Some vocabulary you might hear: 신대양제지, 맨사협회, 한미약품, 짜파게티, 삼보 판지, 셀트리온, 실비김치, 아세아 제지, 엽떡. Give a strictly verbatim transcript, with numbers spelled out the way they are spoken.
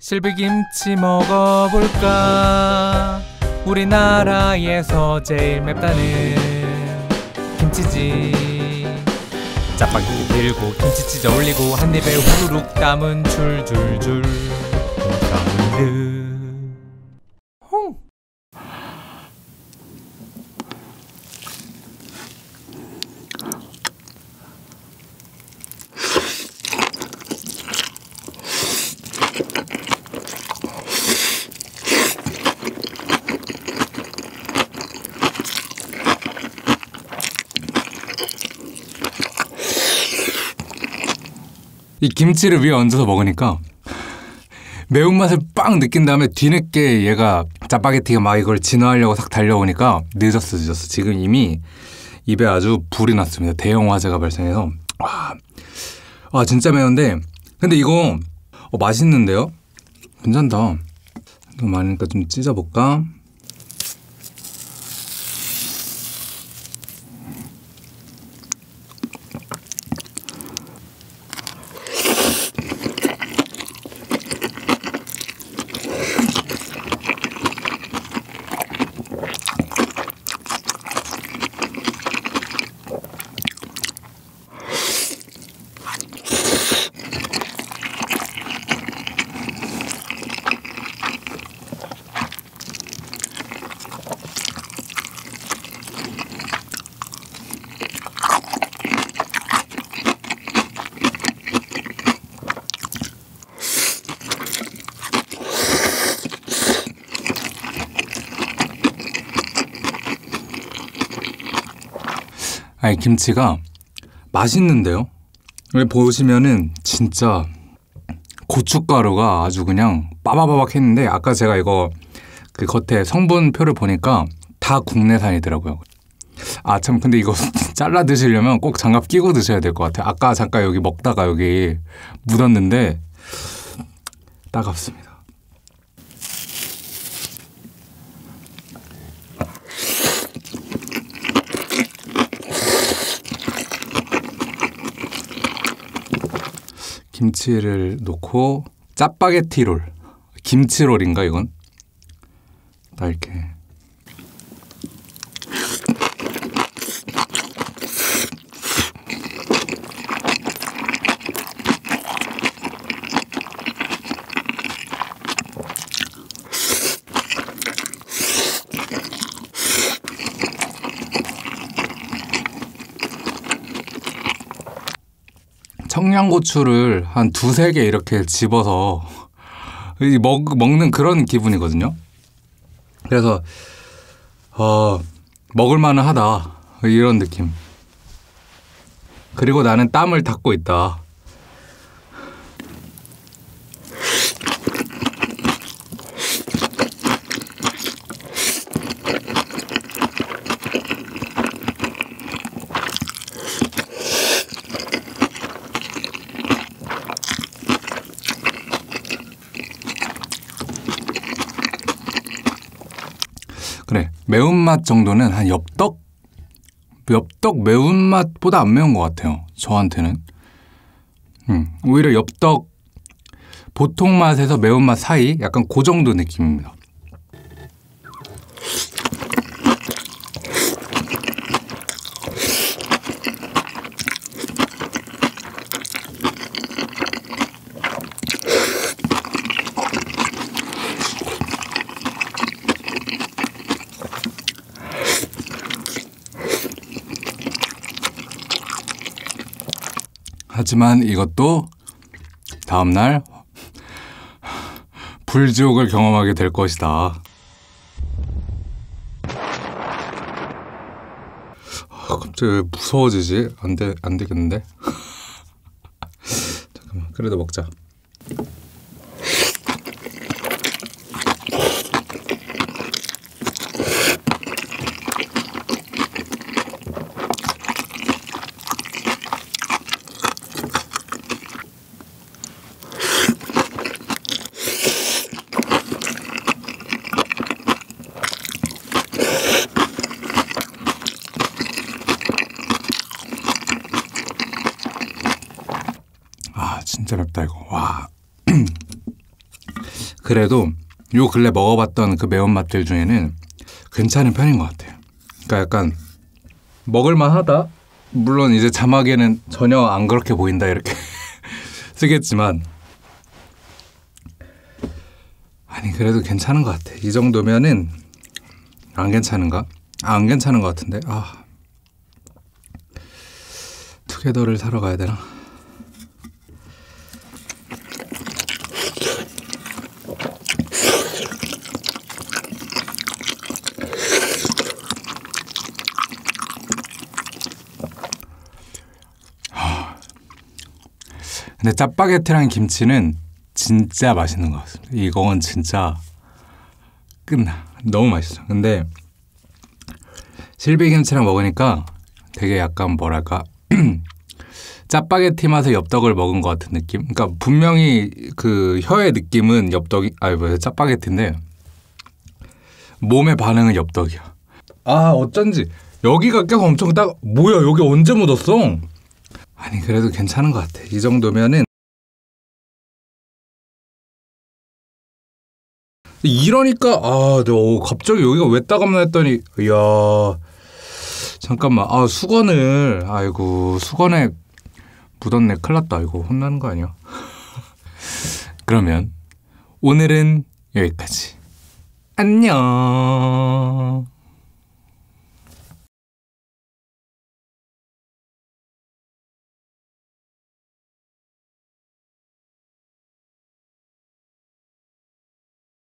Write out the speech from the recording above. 실비김치 먹어볼까? 우리나라에서 제일 맵다는 김치지. 짜파게티 들고 김치찌개 올리고 한 입에 후루룩 땀은 줄줄줄. 홍. 이 김치를 위에 얹어서 먹으니까 매운맛을 빵 느낀 다음에 뒤늦게 얘가 짜파게티가 막 이걸 진화하려고 싹 달려오니까 늦었어 늦었어. 지금 이미 입에 아주 불이 났습니다. 대형 화재가 발생해서. 와, 아, 진짜 매운데 근데 이거 어, 맛있는데요? 괜찮다. 너무 많으니까 좀 찢어볼까? 아니, 김치가 맛있는데요? 여기 보시면은 진짜 고춧가루가 아주 그냥 빠바바박 했는데, 아까 제가 이거 그 겉에 성분표를 보니까 다 국내산이더라고요. 아, 참, 근데 이거 잘라 드시려면 꼭 장갑 끼고 드셔야 될 것 같아요. 아까 잠깐 여기 먹다가 여기 묻었는데 따갑습니다. 김치를 놓고 짜파게티 롤, 김치롤인가 이건? 딱 이렇게 청양고추를 한 두세 개 이렇게 집어서 먹, 먹는 그런 기분이거든요. 그래서 어, 먹을만은 하다 이런 느낌. 그리고 나는 땀을 닦고 있다. 그래, 매운맛 정도는 한 엽떡? 엽떡 매운맛보다 안 매운 것 같아요, 저한테는. 음, 오히려 엽떡 보통 맛에서 매운맛 사이? 약간 그 정도 느낌입니다. 하지만 이것도 다음날 불지옥을 경험하게 될 것이다. 아, 갑자기 왜 무서워지지? 안 돼, 안 되겠는데? 잠깐만, 그래도 먹자. 진짜 맵다 이거. 와. 그래도 요 근래 먹어봤던 그 매운맛들 중에는 괜찮은 편인 것 같아요. 그러니까 약간 먹을만하다? 물론 이제 자막에는 전혀 안 그렇게 보인다 이렇게 쓰겠지만 아니 그래도 괜찮은 것 같아. 이 정도면은 안 괜찮은가? 아, 안 괜찮은 것 같은데? 아 투게더를 사러 가야 되나? 근데 짜파게티랑 김치는 진짜 맛있는 것 같습니다. 이건 진짜 끝나. 너무 맛있어. 근데 실비김치랑 먹으니까 되게 약간 뭐랄까 짜파게티 맛의 엽떡을 먹은 것 같은 느낌? 그러니까 분명히 그 혀의 느낌은 엽떡이 아니 뭐야 짜파게티인데 몸의 반응은 엽떡이야. 아 어쩐지 여기가 껴서 엄청 딱 뭐야 여기 언제 묻었어? 아니 그래도 괜찮은 것 같아. 이 정도면은 이러니까 아 너 갑자기 여기가 왜 따갑나 했더니 이야 잠깐만 아 수건을 아이고 수건에 묻었네 큰일 났다 이거 혼나는 거 아니야? 그러면 오늘은 여기까지 안녕.